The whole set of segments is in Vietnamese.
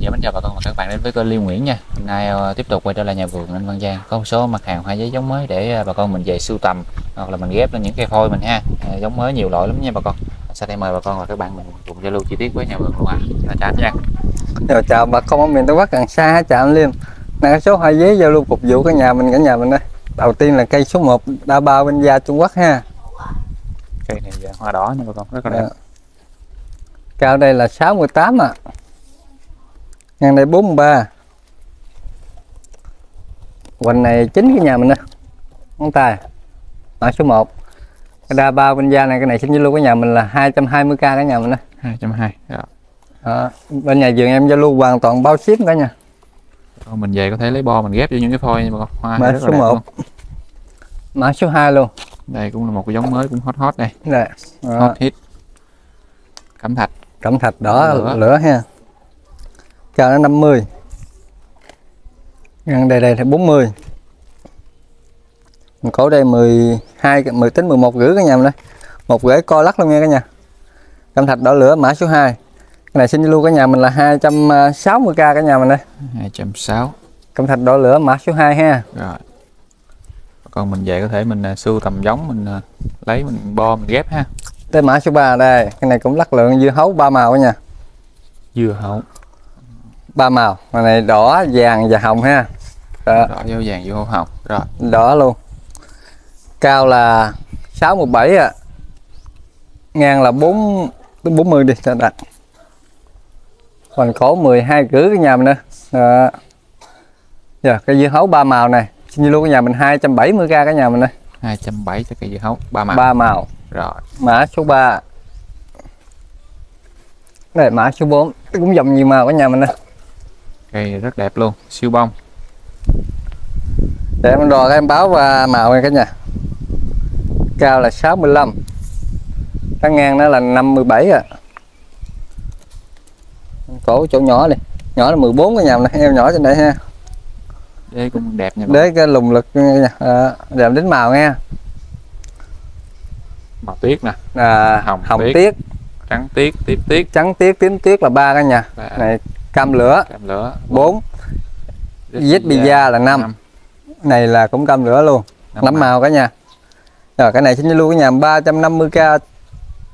Dạ, kính chào bà con và các bạn đến với kênh Liêm Nguyễn nha. Hôm nay tiếp tục quay trở lại nhà vườn anh Văn Giang có một số mặt hàng hoa giấy giống mới để bà con mình về sưu tầm hoặc là mình ghép lên những cây phôi mình ha. Giống mới nhiều loại lắm nha bà con. Sau đây mời bà con và các bạn mình cùng giao lưu chi tiết với nhà vườn luôn ạ. Chào anh Giang. Rồi, chào bà con ở miền Tây Bắc, Cần Sa, chào anh Liêm. Này số hoa giấy giao lưu phục vụ cả nhà mình đây. Đầu tiên là cây số 1 đa bao bên da Trung Quốc ha. Cây này là hoa đỏ nha bà con, rất là đẹp. Cao đây là 68 ạ. À. Ngang đây 43. Quanh này chính cái nhà mình nè. Ngón tay. Mã số 1. Cái đa bao bên da này, cái này xin giao lưu với nhà mình là 220k cả nhà mình nè. 220. Đó. Bên nhà vườn em giao lưu hoàn toàn bao ship cả nhà. Mình về có thể lấy bo mình ghép cho những cái phôi nhưng mà hoa mã số 1. Mã số 2 luôn. Đây cũng là một cái giống mới cũng hot đây. Đây. Hot hit. Cẩm thạch. Cẩm thạch đỏ lửa ha. Cao nó 50. Gần đây thì 40. Mình cổ đây 10 tính 11 rưỡi cả nhà mình đây. Một rễ co lắc luôn nha cả nhà. Cẩm thạch đỏ lửa mã số 2. Cái này xin luôn cả nhà mình là 260k cả nhà mình đây. 260. Cẩm thạch đỏ lửa mã số 2 ha. Rồi. Còn mình về có thể mình sưu tầm giống mình lấy mình bo mình ghép ha. Tới mã số 3 đây, cái này cũng lắc lượng dưa hấu ba màu nha. Dưa hấu ba màu, mà này đỏ, vàng và hồng ha. Đó. Đỏ vô vàng vô hồng. Rồi. Đỏ luôn. Cao là 617 ạ. À. Ngang là 40 đi cho đặt. Còn khổ 12 rưỡi cái nhà mình nữa. Đó. Giờ cái dưa hấu ba màu này, xin luôn cái nhà mình 270k cái nhà mình đây. 270 cho cái dưa hấu ba màu. Ba màu. Rồi, mã số 3. Đây mã số 4, cũng dòng nhiều màu của nhà mình nè. Cây rất đẹp luôn, siêu bông. Để em đo em báo và màu nha cả nhà. Cao là 65. Cái ngang nó là 57 à. Cổ chỗ nhỏ đi. Nhỏ là 14 cái nhà mình nè, eo nhỏ trên đây ha. Đây cũng đẹp nha. Đấy cái lùng lực nha. Đẹp đến màu nha. Màu tuyết nè, hồng tuyết, trắng tuyết, tím tuyết, tím tuyết là 3 cả nhà. Này cam lửa 4, zbia là 5, này là cũng cam lửa luôn, 5 màu cả nhà. Rồi cái này xin lưu cả nhà 350k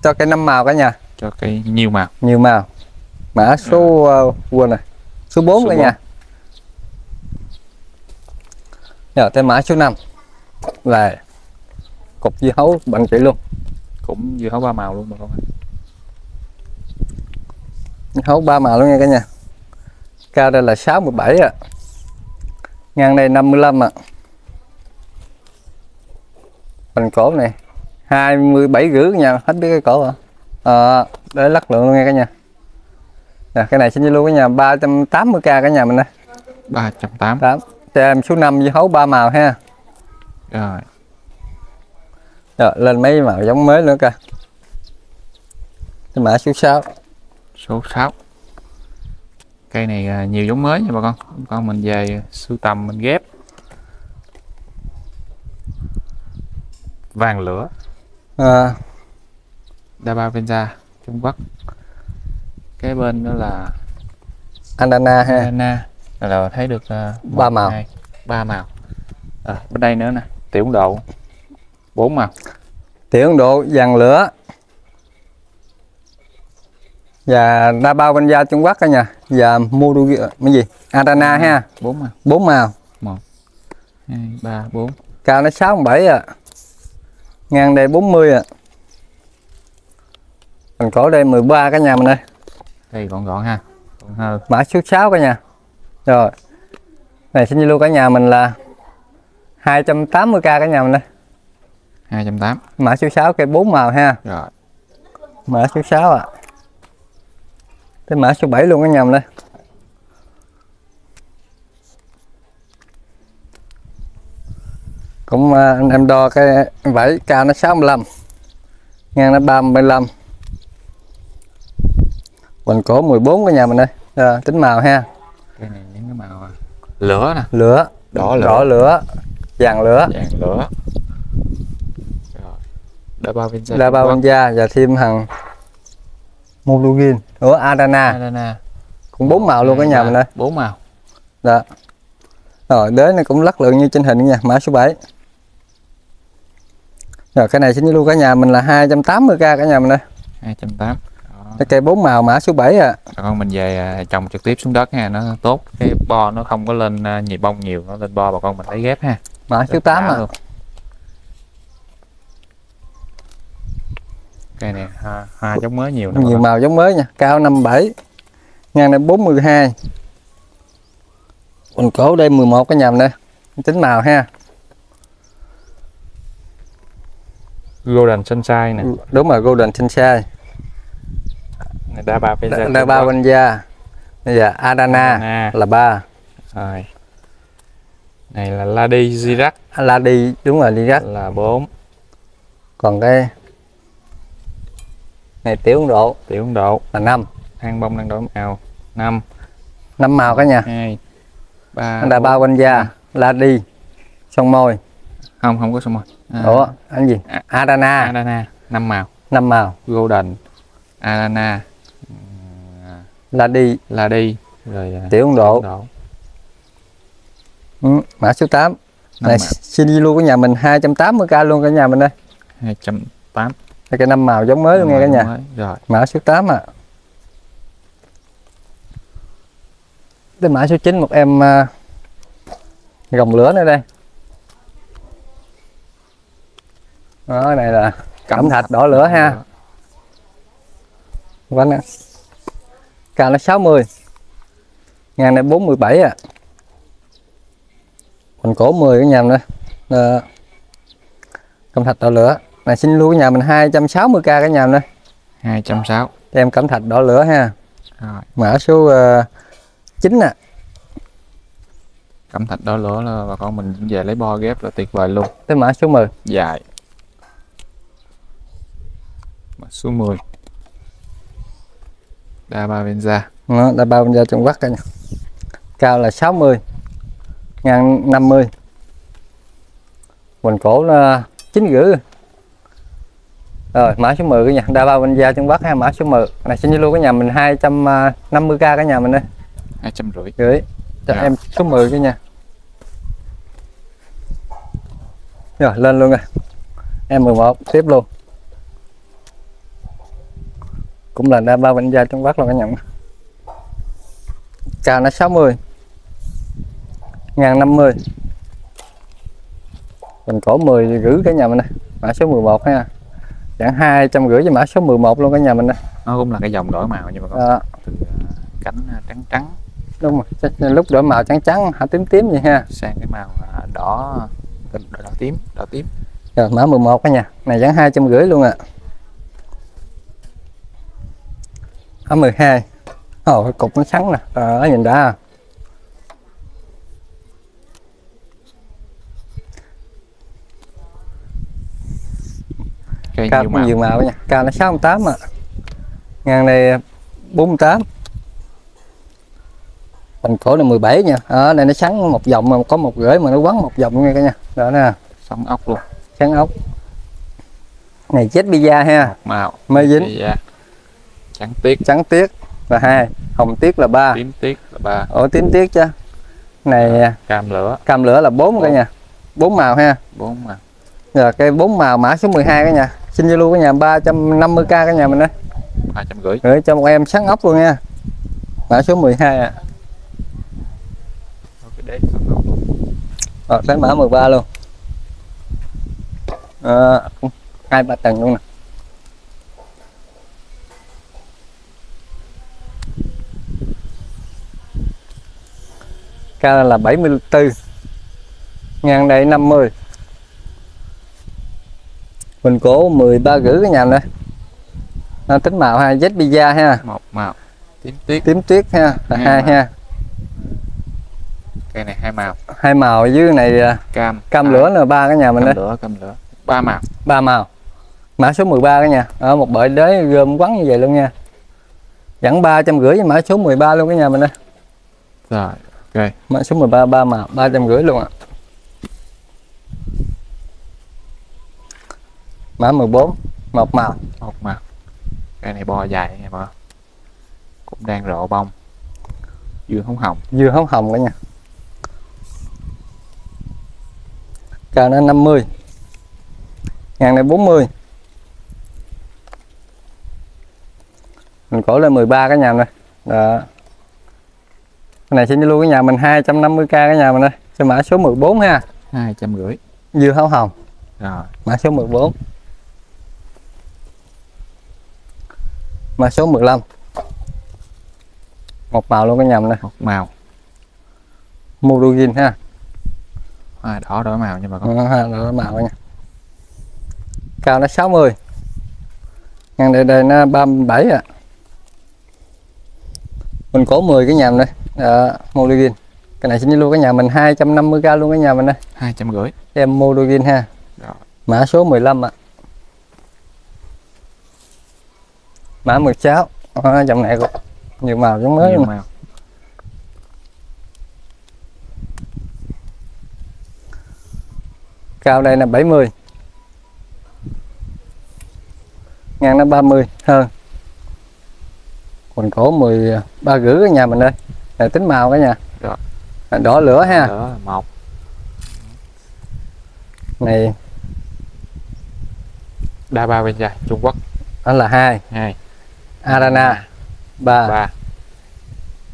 cho cái 5 màu cả nhà, cho cái nhiều màu. Mã số quên rồi, số 4 cả nhà. Rồi tới mã số 5 là cục dưa hấu bằng chị luôn. Cũng dưa hấu ba màu luôn bà con ơi. Dưa hấu ba màu luôn nha cả nhà. Cao đây là 67 ạ. À. Ngang đây 55 ạ. À. Phần cổ này 27 rưỡi nha, hết biết cái cổ hả? Để lắc lượng luôn nha cả nhà. Nè, cái này xin luôn cả nhà 380k cả nhà mình đây. 380. Cho em số 5 dưa hấu ba màu ha. Rồi. Rồi, lên mấy màu giống mới nữa kìa. Cái mã số 6. Số 6. Cây này nhiều giống mới nha bà con. Con mình về sưu tầm mình ghép. Vàng lửa. Đa Ba Venza Trung Quốc. Cái bên đó là Andana ha. Andana là thấy được ba màu. Bên đây nữa nè, Tiểu Ấn Độ. 4 màu. Tiểu Ấn Độ vàng lửa. Và đa bao bên da Trung Quốc cả nhà. Và Modu cái gì? Adana ha. 4 màu. 4 màu. 1 2 3 4. Cao nó 67 ạ. À. Ngang đây 40 ạ. À. Mình cổ đây 13 cả nhà mình ơi. Đây gọn ha. Mã số 6 cả nhà. Rồi. Này xin lưu cả nhà mình là 280k cả nhà mình ơi. 280. Mã số 6 cây 4 màu ha. Rồi. Mã số 6 ạ. À. Tới mã số 7 luôn cái nhầm đây. Cũng em đo cái vảy cao nó 65. Ngang nó 35. Quần cổ 14 cái nhà mình đây. Rồi, tính màu ha. Cái này những cái màu lửa nè, lửa, đỏ lửa, vàng lửa. Đa Ba Venza và thêm thằng Mulugin ở Adana. cũng 4 màu luôn cái nhà mình đây, 4 màu đó. Rồi đế này cũng lắc lượng như trên hình nha, mã số 7. Rồi cái này chính luôn cả nhà mình là 280k cả nhà mình đây, 280. Cái cây 4 màu mã số 7 à. Còn mình về trồng trực tiếp xuống đất nha, nó tốt, cái bo nó không có lên nhịp bông nhiều, nó lên bo bà con mình lấy ghép ha. Mã số 8 à. Cây này hoa giống mới nhiều, nhiều màu giống mới nha, cao 57, ngang này 42. Quần cổ đây 11 cái nhà mình đây, tính màu ha. Golden Sunshine nè. Đúng rồi, Golden Sunshine. Đa ba bên da. Bây giờ Adana là 3. Rồi. Này là Lady Girac. Lady, đúng rồi, Girac là 4. Còn cái này tiểu Ấn Độ, là 5. Hang bông đang đổ màu 5. 5 màu cả nhà. 2 3. Đa ba bên da, Lady son môi. Không có son môi. Ủa, anh gì? Adana. Adana 5 màu. 5 màu. Golden Adana là đi rồi tiểu Ấn Độ. Mã số 8 này xin đi luôn của nhà mình 280k luôn cả nhà mình đây, 280. Cái 5 màu giống mới luôn nghe cả nhà. Rồi mã số 8 à. Đến mã số 9 một em gồng lửa nữa đây. Đó, cái này là cẩm thạch đỏ lửa ha. Vâng nè. Cao nó 60. Ngang này 47 à. Còn cổ 10 cái nhà mình đây. Cẩm thạch đỏ lửa. Này xin luôn nhà mình 260k cái nhà mình đây. 260. Em cẩm thạch đỏ lửa ha. Rồi. Mã số 9 nè. Cẩm thạch đỏ lửa là bà con mình về lấy bo ghép là tuyệt vời luôn. Tới mã số 10. Dài. Mã số 10. Đa ba bên da. Đó, đa ba bên da trong vắt cả nhà. Cao là 60. Ngang 50. Quần cổ là 9 rưỡi. Rồi, mã số 10 cả nhà. Đa ba bên da trong vắt ha, mã số 10. Này xin luôn cái nhà mình 250k cả nhà mình đây. 250. Cho em số 10 cả nhà. Rồi, lên luôn rồi. Em 11 tiếp luôn. Cũng là đa ba vành da trong vắt luôn cả nhà. Cao nó 60. Ngang 50. Mình cổ 10 rưỡi cả nhà mình đây. Mã số 11 ha. Chẳng 250 với mã số 11 luôn cả nhà mình đây. Nó cũng là cái dòng đổi màu nhưng mà có từ cánh trắng. Đúng rồi, lúc đổi màu trắng hả, tím vậy ha. Sang cái màu đỏ tím. Rồi mã 11 cả nhà. Này chẳng 250 luôn ạ. À. Ở 12. Ồ, cái cục nó sắn nè. Đó, nhìn đã. Cây cao nhiều màu nha. Cao nó 68 ạ. Ngang này 48. Bành cổ là 17 nha. Ở đây nó sắn một vòng mà có 1 rưỡi mà nó quấn 1 vòng nghe cả nhà. Đó nè, sắn ốc luôn. Sắn ốc. Này chết pizza ha. Màu. Mới dính. Pizza. Trắng tiết là 2, hồng tiết là 3, tím tiết là 3. Ủa tím tiết chứ. Này cam lửa là 4 cả nhà. 4 màu ha. 4 màu. Rồi cây 4 màu mã số 12 cả nhà. Xin Zalo cả nhà 350k cả nhà mình đây. 250. Gửi cho một em sáng ốc luôn nha. Mã số 12 ạ. Rồi tới mã 13 luôn. À, 2-3 tầng luôn nè. Cao là 74. Ngang đây 50. Mình cổ 13 rưỡi cái nhà này. Nó tính màu ha, Z pizza ha. 1 màu. Tím tuyết ha, là 2 ha. Cây này 2 màu. 2 màu dưới này cam lửa là 3 cái nhà mình đây. Cam lửa. 3 màu. Mã số 13 cái nhà. Ở một bệ đế gom quấn như vậy luôn nha. Dẫn 350 với mã số 13 luôn cái nhà mình đây. Rồi. Okay. Mã số 13 3 màu 350 luôn ạ. Mã 14 1 màu. Cái này bo dài nha, cũng đang rộ bông. dưa hấu hồng cả nhà. Cờ nó 50 ngàn này, 40 mình cổ lên 13 cái nhà này. Đó. Cái này sẽ luôn cái nhà mình 250k cái nhà mình đây, cho mã số 14 ha, 250 dưa hấu hồng rồi. Mã số 14, mã số 15 một màu luôn cái nhà mình đây, một màu Murugin ha, hoa đỏ đổi màu nha bà con, hoa đỏ màu nha. Cao nó 60 ngăn đây, đây nó 37 ạ. Mình cổ 10 cái nhà mình đây. Murugin cái này xin luôn cái nhà mình 250k luôn cái nhà mình đây, 250 em Murugin ha. Đó. Mã số 15 ạ. Mã 16 dòng này cũng nhiều màu giống mới luôn. Cao đây là 70 ngang nó 30 hơn. Quần cổ 13 rưỡi cái nhà mình đây là tính màu cái nhà. Đó. Đỏ lửa ha. Đỏ một. Này đa ba bên dài Trung Quốc. Đó là 2. Arana 3.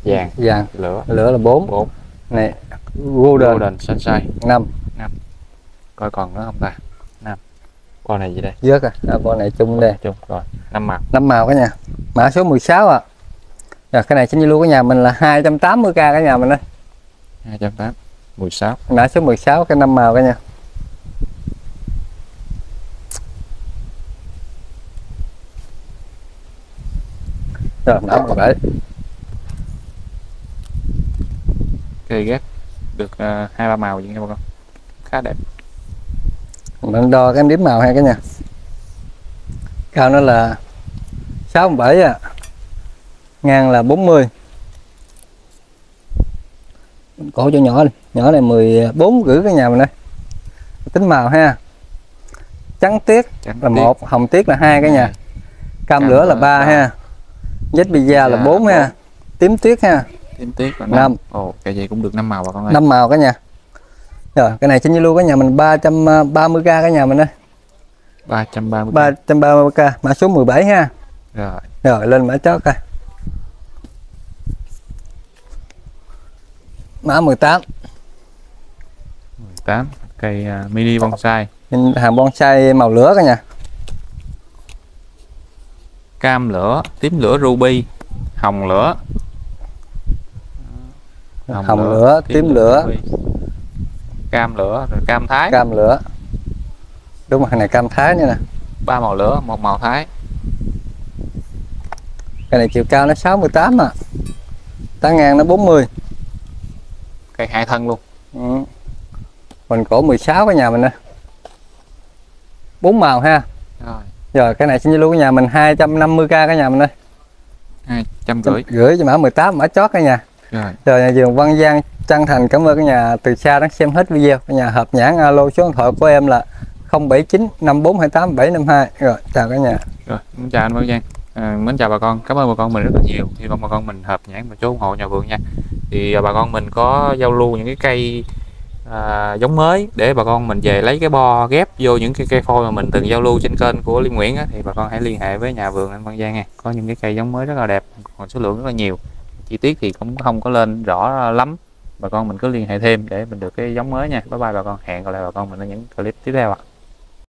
Vàng. Lửa là 4. Này Golden Sunshine 5. Coi còn nữa không ta? 5. Con này gì đây? Dớt à? Đó, con này chung đây. Chung rồi. 5 màu. 5 màu cả nhà. Mã số 16 ạ. À. Rồi cái này chính như luôn cái nhà mình là 280k cả nhà mình đây. 280. 16. Mã số 16 cái 5 màu cả nhà. Rồi mã 17. Cây ghép được 2-3 màu vậy nha bà con. Khá đẹp. Mình đo cái em điểm màu hay cái nha. Cao nó là 67 à. Ngang là 40. Cổ cho nhỏ đi. Nhỏ này 14 rưỡi cái nhà mình đây. Tính màu ha. Trắng tiết là 1, hồng tiết là 2 cái nhà. Cam lửa là 3 ha. Vết pizza là 4 ha. Tím tuyết ha. Tím tuyết là 5. Ồ, cái gì cũng được 5 màu bà con ơi. 5 màu cái nha. Rồi, cái này chính như luôn cái nhà mình 330k cái nhà mình đây. 330k, mã số 17 ha. Rồi. Rồi lên mã chót coi. Mã 18. 18 cây mini bonsai. Hàng bonsai màu lửa cả nhà. Cam lửa, tím lửa ruby, hồng lửa. Hồng lửa, tím lửa. Cam lửa rồi cam thái. Cam lửa. Đúng rồi, cái này cam thái nữa nè. 3 màu lửa, 1 màu thái. Cái này chiều cao nó 68 à. Tá ngang nó 40. Cây hai thân luôn. Ừ. Mình cổ 16 cái nhà mình nè. 4 màu ha. Rồi. Rồi cái này xin luôn cái nhà mình 250k cái nhà mình đây. 250. Gửi cho mã 18 mã chót cái nhà. Rồi nhà vườn Văn Giang chân thành cảm ơn các nhà từ xa đã xem hết video. Các nhà hợp nhãn alo số điện thoại của em là 079 5428 752. Rồi chào cả nhà. Rồi mến chào anh Văn Giang, mến chào bà con, cảm ơn bà con mình rất là nhiều. Hy vọng bà con mình hợp nhãn và chú ủng hộ nhà vườn nha. Thì bà con mình có giao lưu những cái cây giống mới để bà con mình về lấy cái bo ghép vô những cái cây phôi mà mình từng giao lưu trên kênh của Liêm Nguyễn á, thì bà con hãy liên hệ với nhà vườn anh Văn Giang nha. Có những cái cây giống mới rất là đẹp, còn số lượng rất là nhiều. Chi tiết thì cũng không có lên rõ lắm, bà con mình cứ liên hệ thêm để mình được cái giống mới nha. Bye bye bà con, hẹn gặp lại bà con mình ở những clip tiếp theo ạ.